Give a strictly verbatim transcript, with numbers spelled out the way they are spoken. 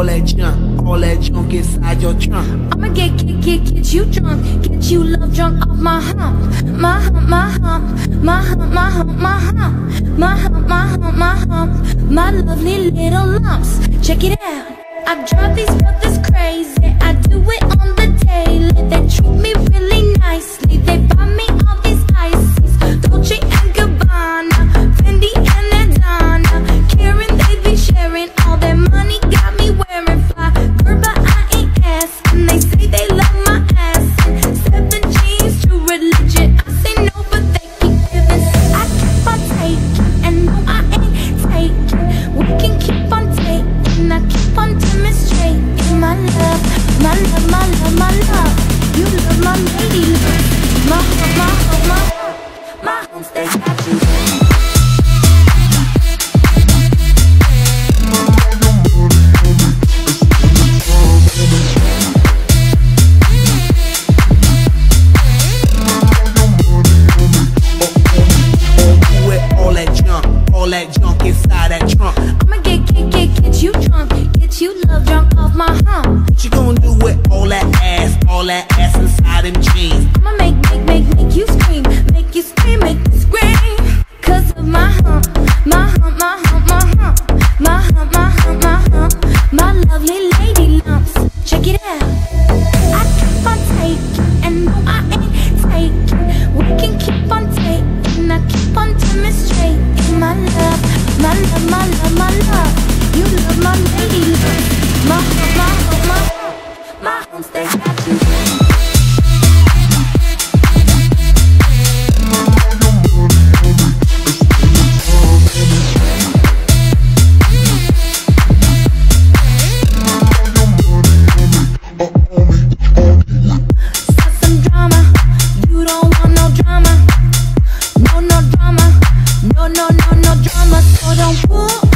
all that junk, all that junk inside your trunk. I'ma get, get, get, get you drunk, get you love drunk off my hump, my hump, my hump, my hump, my hump, my hump, my hump, my hump, my hump, my lovely little lumps. Check it out. I drive these brothers crazy, I do it on the daily. They treat me really nicely, they buy me all these ices, Dolce and Gabbana, Fendi and Adana. Karen, they be sharing, all their money got me wearing fly. Burba, I ain't asking, they say they love my ass. And seven G's to religion, I say no but they keep giving. I keep on taking, and no I ain't taking. We can keep on taking, I keep on taking. My love, my love, my love, my love. You love my lady love. My hump, my hump, my hump. My humps, they got you. What you gonna do with all that ass, all that ass inside them jeans? I'ma make, make, make, make you scream, make you scream, make you scream. Cause of my hump, my hump, my hump, my hump, my hump, my hump, my hump, my lovely lady lumps. Check it out. I keep on taking, and no I ain't taking. We can keep on taking, I keep on demonstrating. My love, my love, my love, my love. You love my lady lumps. My hump, my hump, my hump, my humps, they got you. No, no, no, no drama, so don't pull